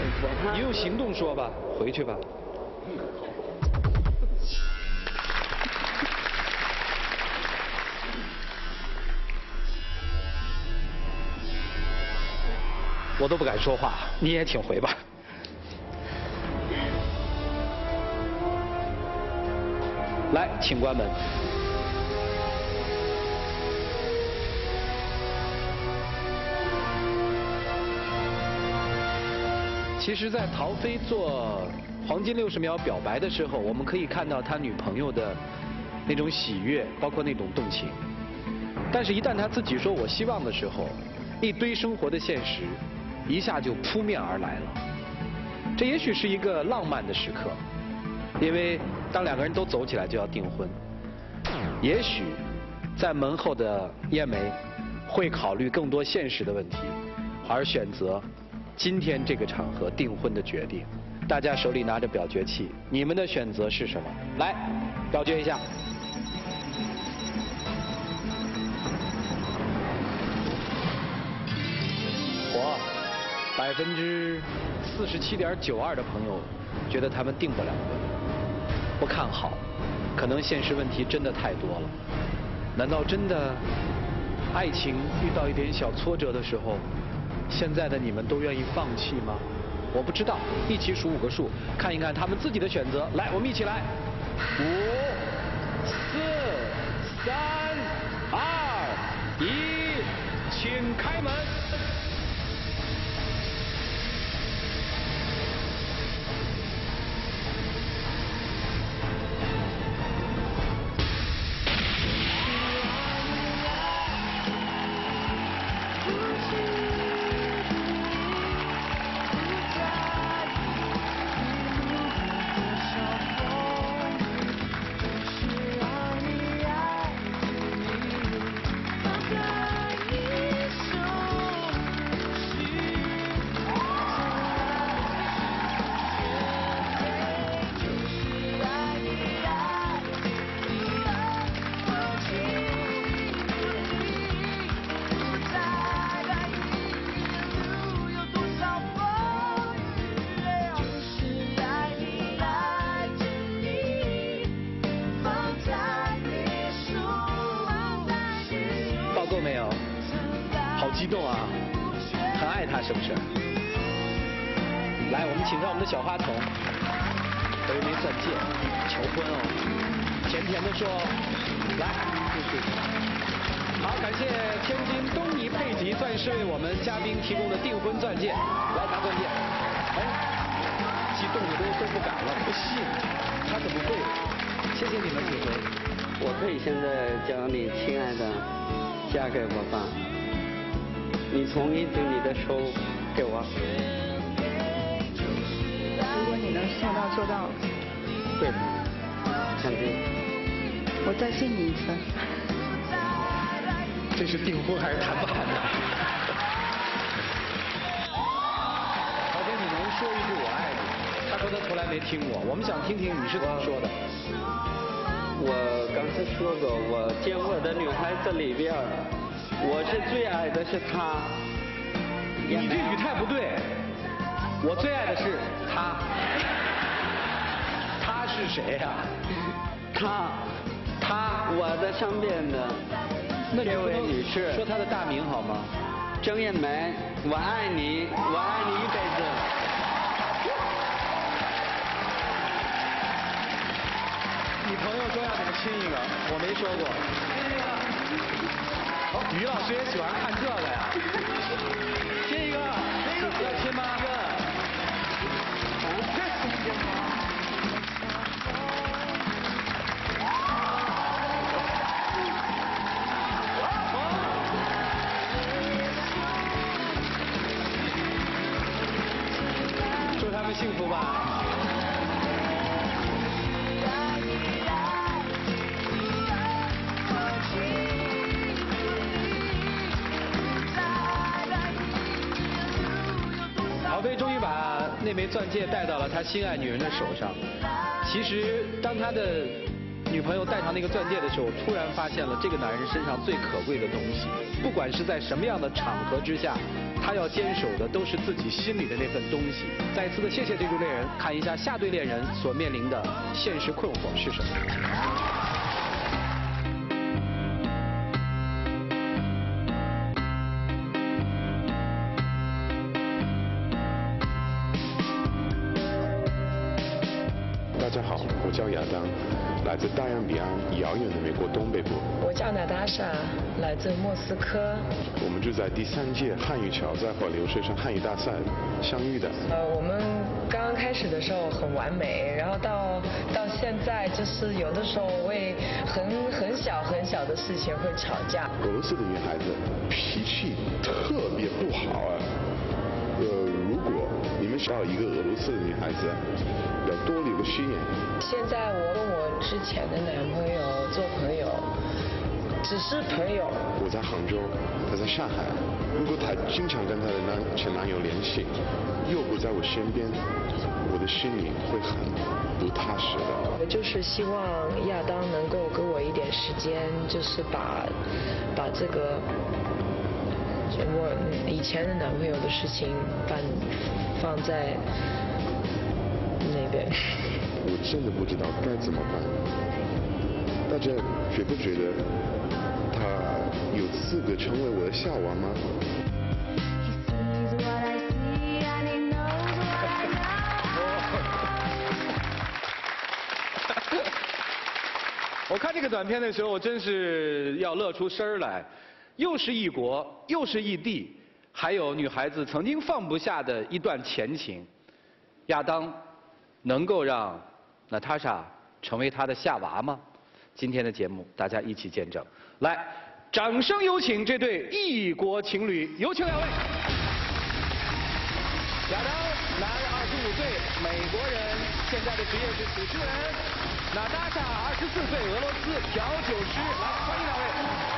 你用行动说吧，回去吧。我都不敢说话，你也请回吧。 来，请关门。其实，在陶飞做黄金60秒表白的时候，我们可以看到他女朋友的那种喜悦，包括那种动情。但是，一旦他自己说我希望的时候，一堆生活的现实一下就扑面而来了。这也许是一个浪漫的时刻，因为。 当两个人都走起来就要订婚，也许在门后的叶梅会考虑更多现实的问题，而选择今天这个场合订婚的决定。大家手里拿着表决器，你们的选择是什么？来，表决一下。哇，47.92%的朋友觉得他们定不了婚，不看好，可能现实问题真的太多了。难道真的爱情遇到一点小挫折的时候，现在的你们都愿意放弃吗？ 我不知道，一起数5个数，看一看他们自己的选择。来，我们一起来，5、4、3、2、1，请开门。激动啊，很爱他是不是？来，我们请上我们的小花童，有一枚钻戒，求婚哦，甜甜的说，来，好，感谢天津东尼佩吉钻石为我们嘉宾提供的订婚钻戒，来拿钻戒，哎，激动的都不敢了，不信，他怎么会？谢谢你们几位，我可以现在叫你亲爱的，嫁给我吧。 你从一直你的手给我，如果你能想到做到，对，肯定。我再信你一次。这是订婚还是谈判呢？曹飞，你能说一句我爱你？他说他从来没听过，我们想听听你是怎么说的。我刚才说过，我见过的女孩子里边。 我是最爱的是他，你这语态不对。我最爱的是他，他是谁呀？他，我的身边的这位女士，说她的大名好吗？郑艳梅，我爱你，我爱你一辈子。你朋友说让你们亲一个，我没说过。 于老师也喜欢看这个呀，亲一个，要亲吗？祝他们幸福吧。 那枚钻戒戴到了他心爱女人的手上。其实，当他的女朋友戴上那个钻戒的时候，突然发现了这个男人身上最可贵的东西。不管是在什么样的场合之下，他要坚守的都是自己心里的那份东西。再次的谢谢这对恋人，看一下下对恋人所面临的现实困惑是什么。 大家好，我叫亚当，来自大洋彼岸遥远的美国东北部。我叫娜塔莎，来自莫斯科。我们就在第3届汉语桥在火流水上汉语大赛相遇的。我们刚刚开始的时候很完美，然后到现在就是有的时候为很小的事情会吵架。俄罗斯的女孩子脾气特别不好啊。如果你们想要一个俄罗斯的女孩子。 要多留个心眼。现在我跟我之前的男朋友做朋友，只是朋友。我在杭州，他在上海。如果她经常跟她的前男友联系，又不在我身边，我的心里会很不踏实的。我就是希望亚当能够给我一点时间，就是把这个我以前的男朋友的事情放在那边。我真的不知道该怎么办。大家觉不觉得他有资格成为我的夏娃吗？ 我看这个短片的时候，我真是要乐出声来。又是异国，又是异地，还有女孩子曾经放不下的一段前情。亚当能够让娜塔莎成为他的夏娃吗？今天的节目，大家一起见证。来，掌声有请这对异国情侣，有请两位。亚当，男，25岁，美国人，现在的职业是主持人。 娜塔莎24岁，俄罗斯调酒师，来欢迎两位。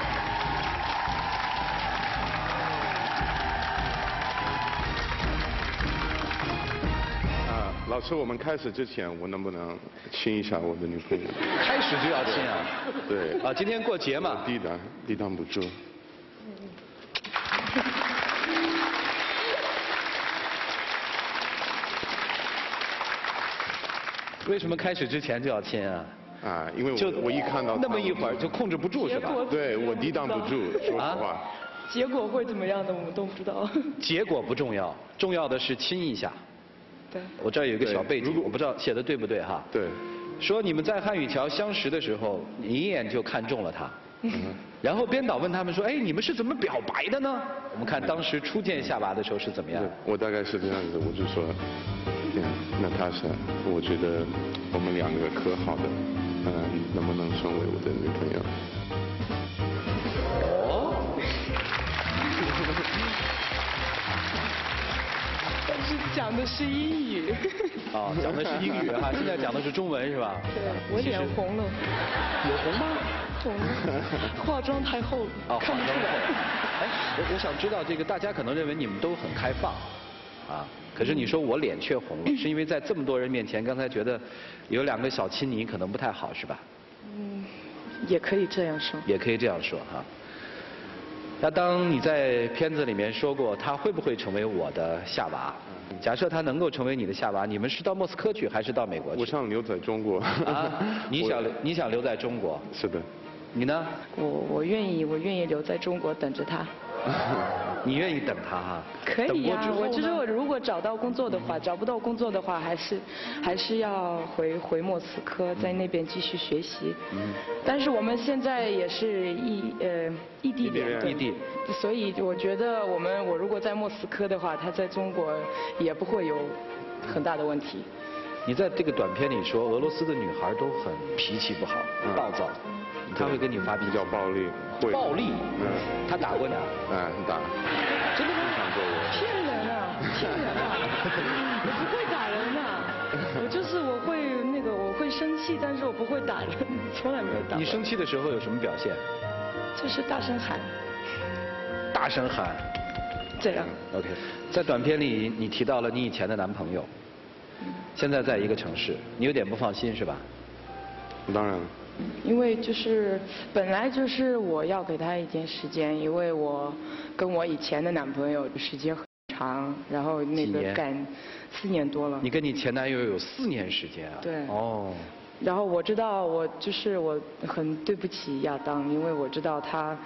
啊，老师，我们开始之前，我能不能亲一下我的女朋友？开始就要亲啊？对。啊，今天过节嘛。抵挡不住。为什么开始之前就要亲啊？啊，因为我一看到那么一会儿就控制不住是吧？对，我抵挡不住，说实话。结果会怎么样的我们都不知道。结果不重要，重要的是亲一下。对。我这儿有一个小背景，我不知道写的对不对哈。对。说你们在汉语桥相识的时候，你一眼就看中了他。嗯。然后编导问他们说：“哎，你们是怎么表白的呢？”我们看当时初见夏娃的时候是怎么样。我大概是这样子，我就说。 娜塔莎，我觉得我们两个可好了，能不能成为我的女朋友？哦，但是讲的是英语。哦，讲的是英语哈，现在讲的是中文是吧？对，我脸红了。有红吗？红了，化妆太厚了，哦、看不出来。哎，我想知道这个，大家可能认为你们都很开放。 啊！可是你说我脸却红了，是因为在这么多人面前，刚才觉得有两个小亲昵可能不太好，是吧？嗯，也可以这样说。也可以这样说哈。那当你在片子里面说过，他会不会成为我的夏娃？假设他能够成为你的夏娃，你们是到莫斯科去还是到美国去？我想留在中国。啊，你想留在中国？是的。你呢？我愿意留在中国等着他。你愿意等他哈？可以呀，我就是我如果找到工作的话，找不到工作的话，还是要回莫斯科，在那边继续学习。嗯。但是我们现在也是异地恋，所以我觉得我如果在莫斯科的话，他在中国也不会有很大的问题。你在这个短片里说，俄罗斯的女孩都很脾气不好，暴躁。 他会跟你发脾气，比较暴力，会暴力。嗯，他打过你啊？嗯，打。真的吗？骗人啊！骗人啊！我不会打人啊！我会生气，但是我不会打人，从来没有打。你生气的时候有什么表现？就是大声喊。大声喊。这样。OK， 在短片里你提到了你以前的男朋友，现在在一个城市，你有点不放心是吧？当然。 因为就是本来就是我要给他一点时间，因为我跟我以前的男朋友时间很长，然后那个4年多了。你跟你前男友有4年时间啊？对。哦。然后我知道我很对不起亚当，因为我知道他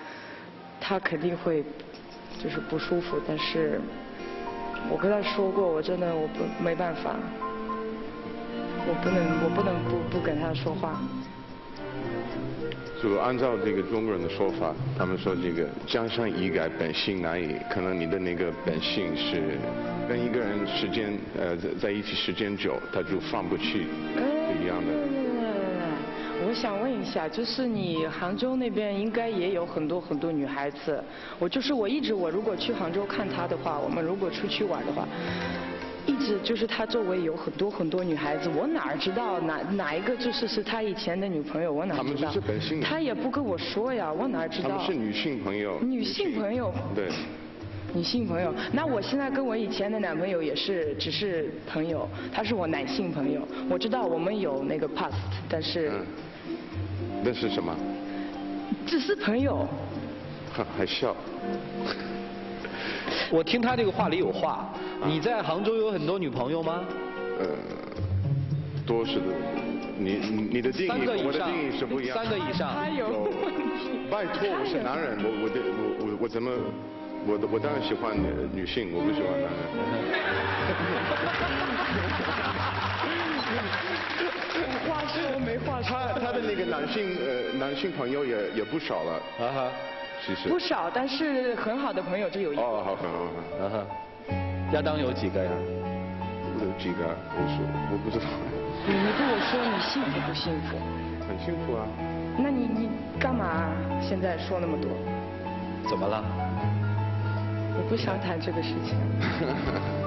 肯定会就是不舒服，但是我跟他说过，我真的没办法，我不能不跟他说话。 就按照这个中国人的说法，他们说这个江山易改，本性难移。可能你的那个本性是跟一个人时间在一起时间久，他就放不弃，是一样的。我想问一下，就是你杭州那边应该也有很多女孩子。我如果去杭州看她的话，我们如果出去玩的话。 一直就是他周围有很多女孩子，我哪知道哪一个是他以前的女朋友，我哪知道？他们就是本性。他也不跟我说呀，我哪知道？他们是女性朋友。女性朋友。对。女性朋友，那我现在跟我以前的男朋友也是只是朋友，他是我男性朋友。我知道我们有那个 past， 但是、那是什么？只是朋友。还笑。我听他这个话里有话。你在杭州有很多女朋友吗？多是的。你的定义和我的定义是不一样的。3个以上。他有问题。拜托，我是男人，我怎么？我当然喜欢女性，我不喜欢男人。我话说没话说。他的那个男性朋友也不少了啊哈，其实不少，但是很好的朋友只有一个。哦，好，很好，很好啊哈。亚当有几个呀？有几个？我不知道。你跟我说你幸福不幸福？很幸福啊。那你干嘛现在说那么多？怎么了？我不想谈这个事情。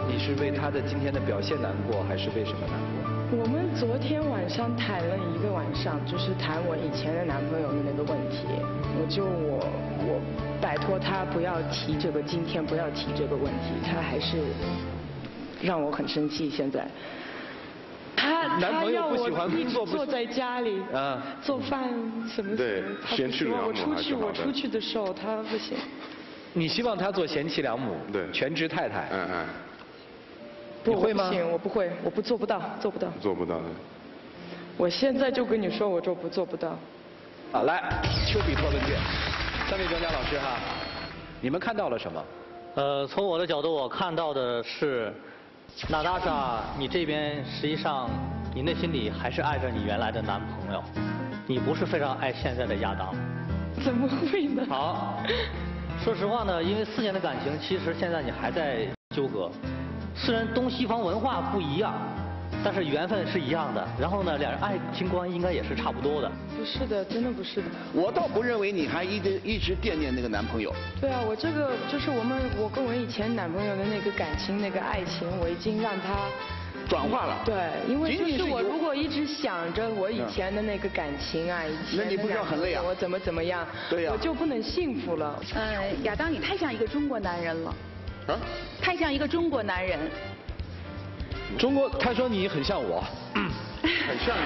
你是为他的今天的表现难过，还是为什么难过？我们昨天晚上谈了一个晚上，就是谈我以前的男朋友的那个问题。我摆脱他不要提这个，今天不要提这个问题，他还是让我很生气。现在他要我一直坐在家里啊，做饭什么的。对，我出去的时候他不行。你希望他做贤妻良母，对，全职太太。不会吗？不行，我不会，我不做不到，做不到。做不到的。我现在就跟你说，我做不到。好，来，丘比特问卷，3位专家老师哈，你们看到了什么？从我的角度，我看到的是，娜塔莎，你这边实际上你内心里还是爱着你原来的男朋友，你不是非常爱现在的亚当。怎么会呢？好。说实话呢，因为4年的感情，其实现在你还在纠葛。虽然东西方文化不一样，但是缘分是一样的。然后呢，两人爱情观应该也是差不多的。不是的，真的不是的。我倒不认为你还一直惦念那个男朋友。对啊，我这个就是我跟我以前男朋友的那个感情、那个爱情，我已经让他转化了。对，因为就是我如果一直想着我以前的那个感情啊，以前的那你不知道很累啊？我怎么样？对呀、我就不能幸福了。亚当，你太像一个中国男人了。啊？太像一个中国男人。中国，他说你很像我。很像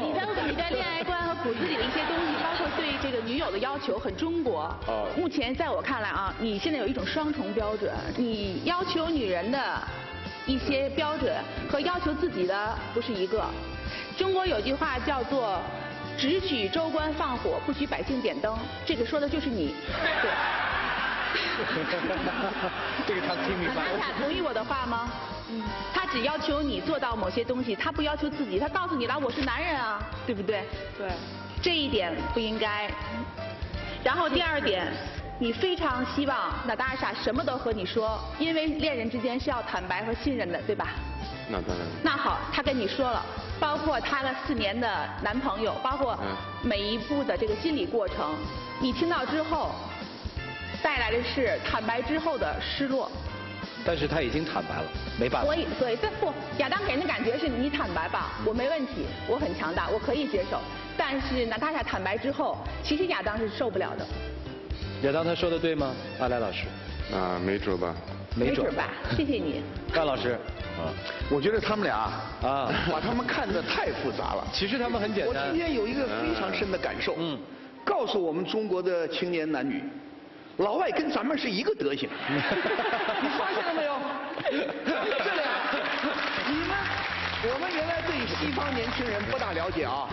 你。你的恋爱观和骨子里的一些东西，包括对这个女友的要求，很中国。目前在我看来啊，你现在有一种双重标准，你要求女人的一些标准和要求自己的不是一个。中国有句话叫做“只许州官放火，不许百姓点灯”，这个说的就是你。对。这个他听明白。你俩同意我的话吗？嗯。他只要求你做到某些东西，他不要求自己，他告诉你了，我是男人啊，对不对？对。这一点不应该。然后第2点。你非常希望娜塔莎什么都和你说，因为恋人之间是要坦白和信任的，对吧？那当然。那好，她跟你说了，包括她的4年的男朋友，包括每一步的这个心理过程，你听到之后，带来的是坦白之后的失落。但是她已经坦白了，没办法。所以这不，亚当给人的感觉是你坦白吧，我没问题，我很强大，我可以接受。但是娜塔莎坦白之后，其实亚当是受不了的。亚当他说的对吗？阿来老师，没准吧，没准吧，谢谢你，范老师。我觉得他们俩把他们看得太复杂了。其实他们很简单。我今天有一个非常深的感受，告诉我们中国的青年男女，老外跟咱们是一个德行。你发现了没有？这俩，我们原来对西方年轻人不大了解啊。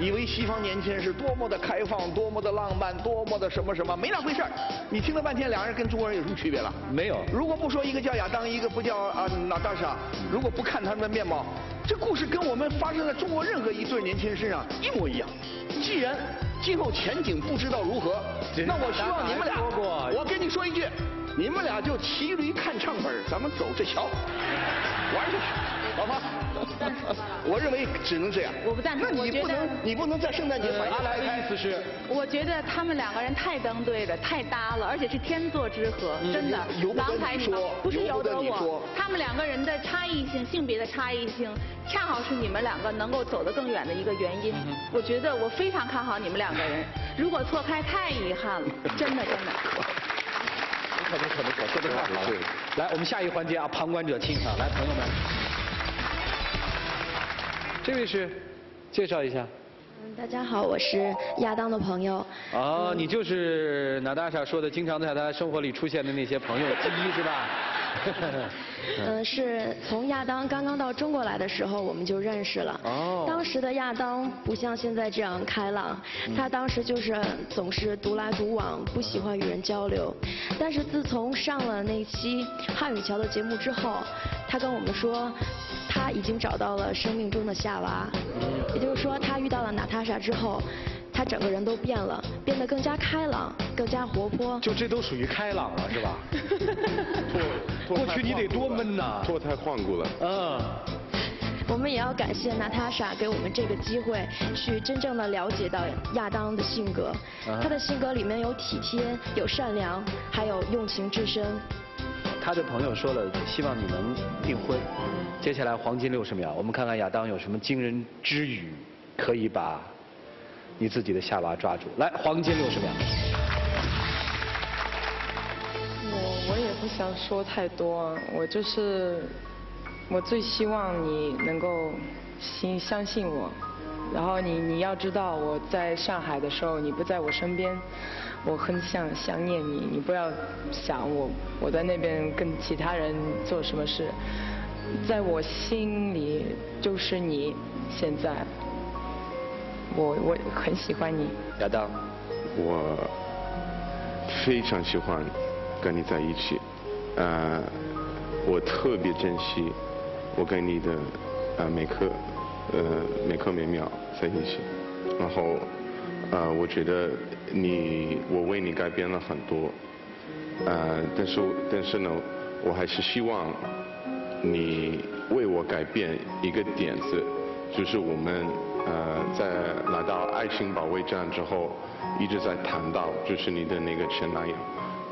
以为西方年轻人是多么的开放，多么的浪漫，多么的什么什么，没那回事儿。你听了半天，两人跟中国人有什么区别了？没有。如果不说一个叫亚当，一个不叫娜塔莎，如果不看他们的面貌，这故事跟我们发生在中国任何一对年轻人身上一模一样。既然今后前景不知道如何，那我希望你们俩，我跟你说一句，你们俩就骑驴看唱本，咱们走着瞧，玩下去。好吧，我认为只能这样。我不赞成。那你不能在圣诞节反应。阿来的意思是，我觉得他们两个人太登对了，太搭了，而且是天作之合，真的。郎才女貌，不是由得我。他们两个人的差异性，性别的差异性，恰好是你们两个能够走得更远的一个原因。我觉得我非常看好你们两个人，如果错开太遗憾了，真的真的。可能，说的太好了。来，我们下一个环节啊，旁观者清啊，来，朋友们，这位是介绍一下。大家好，我是亚当的朋友。哦，你就是娜塔莎说的，经常在她生活里出现的那些朋友之一是吧？是从亚当刚刚到中国来的时候，我们就认识了。哦。当时的亚当不像现在这样开朗，他当时就是总是独来独往，不喜欢与人交流。但是自从上了那期汉语桥的节目之后，他跟我们说，他已经找到了生命中的夏娃。也就是说，他遇到了娜塔莎之后，他整个人都变了，变得更加开朗，更加活泼。就这都属于开朗了，是吧？过去你得多闷呐！脱胎换骨了。嗯。我们也要感谢娜塔莎给我们这个机会，去真正的了解到亚当的性格。他的性格里面有体贴，有善良，还有用情至深。他的朋友说了，希望你能订婚。接下来黄金60秒，我们看看亚当有什么惊人之语，可以把你自己的夏娃抓住。来，黄金60秒。我也不想说太多，我最希望你能够相信我，然后你要知道我在上海的时候你不在我身边，我很想念你，你不要想我在那边跟其他人做什么事，在我心里就是你，现在我很喜欢你。亚当，我非常喜欢跟你在一起，我特别珍惜我跟你的每刻每秒在一起，然后我觉得我为你改变了很多，但是呢，我还是希望你为我改变一个点子，就是我们在拿到爱情保卫战之后一直在谈到就是你的那个前男友，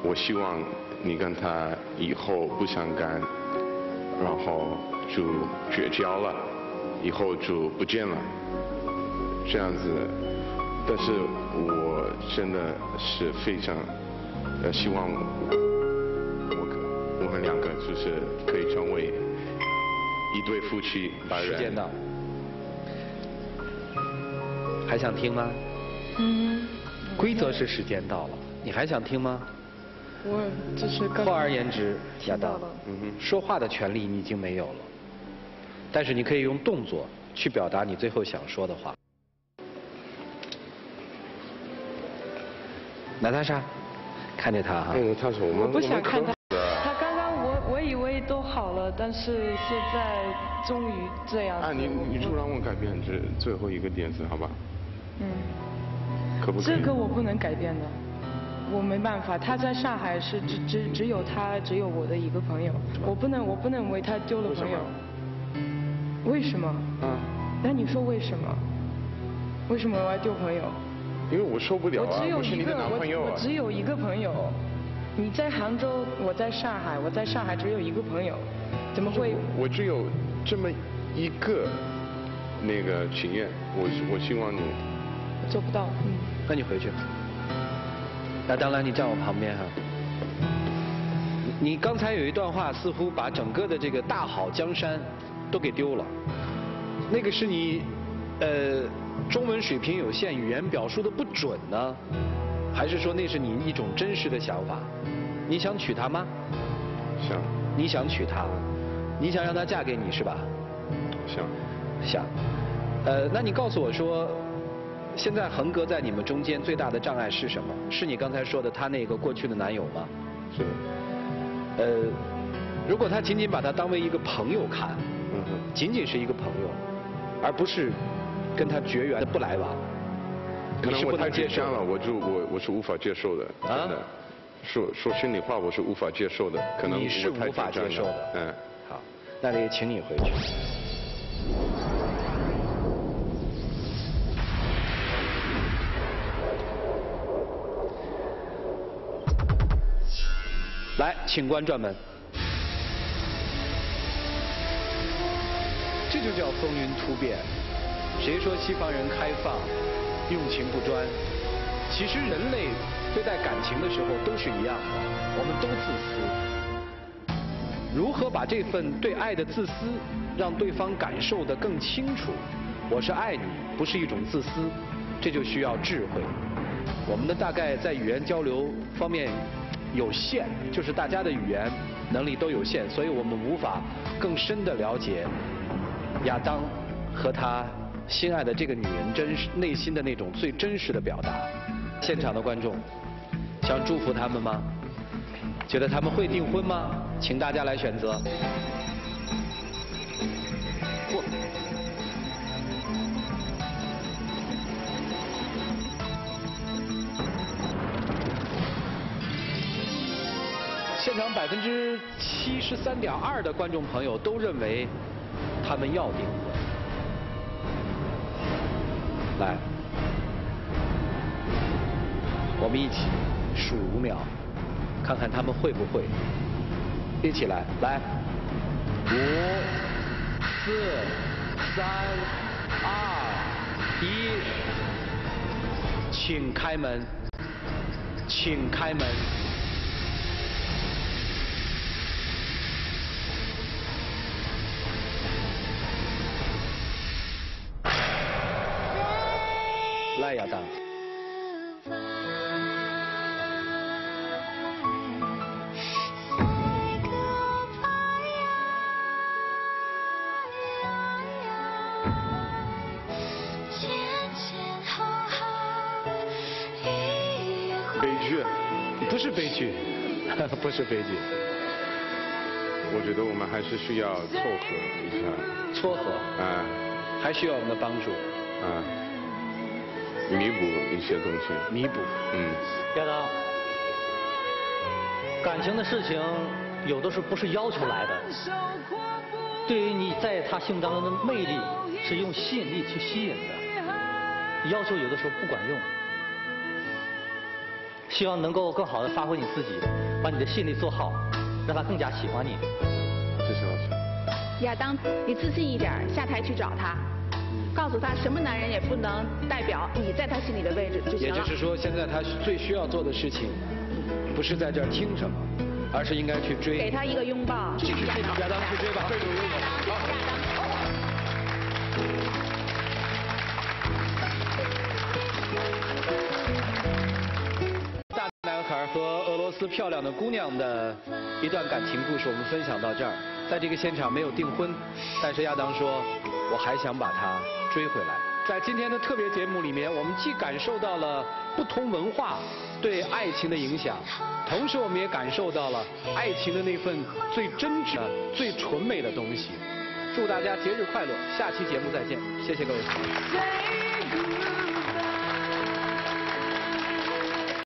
我希望你跟他以后不相干，然后就绝交了，以后就不见了，这样子。但是我真的是非常希望我们两个就是可以成为一对夫妻。时间到，还想听吗？嗯。规则是时间到了，你还想听吗？我就是换而言之，亚当，说话的权利你已经没有了，但是你可以用动作去表达你最后想说的话。娜塔莎，看着他哈。哎，他是我不想看他。他刚刚我以为都好了，但是现在终于这样。啊，你就让我改变这最后一个点子，好吧？嗯。可不可以？这个我不能改变的。我没办法，他在上海是只有我的一个朋友，我不能为他丢了朋友。为什么？啊？那你说为什么？为什么我要丢朋友？因为我受不了啊！我是你的男朋友啊！我只有一个朋友，你在杭州，我在上海，我在上海只有一个朋友，怎么会？我只有这么一个那个情愿，我希望你做不到。嗯，那你回去。那当然，你站我旁边哈。你刚才有一段话，似乎把整个的这个大好江山都给丢了。那个是你中文水平有限，语言表述的不准呢，还是说那是你一种真实的想法？你想娶她吗？想。你想娶她？你想让她嫁给你是吧？想。想。那你告诉我说。现在横隔在你们中间最大的障碍是什么？是你刚才说的他那个过去的男友吗？是。如果他仅仅把他当为一个朋友看，仅仅是一个朋友，而不是跟他绝缘的不来往，可能我太紧张了，我是无法接受的。啊？说心里话，我是无法接受的。可能你是无法接受的。嗯。好，那也请你回去。来，请关转门。这就叫风云突变。谁说西方人开放、用情不专？其实人类对待感情的时候都是一样的，我们都自私。如何把这份对爱的自私让对方感受得更清楚？我是爱你，不是一种自私，这就需要智慧。我们的大概在语言交流方面有限，就是大家的语言能力都有限，所以我们无法更深地了解亚当和他心爱的这个女人真实内心的那种最真实的表达。现场的观众，想祝福他们吗？觉得他们会订婚吗？请大家来选择。现场73.2%的观众朋友都认为他们要订婚。来，我们一起数5秒，看看他们会不会。一起来，来，5、4、3、2、1，请开门，请开门。来，亚当。悲剧，不是悲剧，不是悲剧。我觉得我们还是需要撮合一下。撮合。啊。还需要我们的帮助。啊。弥补一些东西，弥补。嗯，亚当，感情的事情有的时候不是要求来的，对于你在他心目当中的魅力是用吸引力去吸引的，要求有的时候不管用。希望能够更好的发挥你自己，把你的吸引力做好，让他更加喜欢你。谢谢老师。亚当，你自信一点，下台去找他。告诉他，什么男人也不能代表你在他心里的位置就行了。也就是说，现在他最需要做的事情，不是在这儿听什么，而是应该去追。给他一个拥抱。谢谢亚当，去追吧。对，有拥抱。好，亚当。大男孩和俄罗斯漂亮的姑娘的一段感情故事，我们分享到这儿。在这个现场没有订婚，但是亚当说，我还想把他追回来。在今天的特别节目里面，我们既感受到了不同文化对爱情的影响，同时我们也感受到了爱情的那份最真挚、最纯美的东西。祝大家节日快乐，下期节目再见，谢谢各位。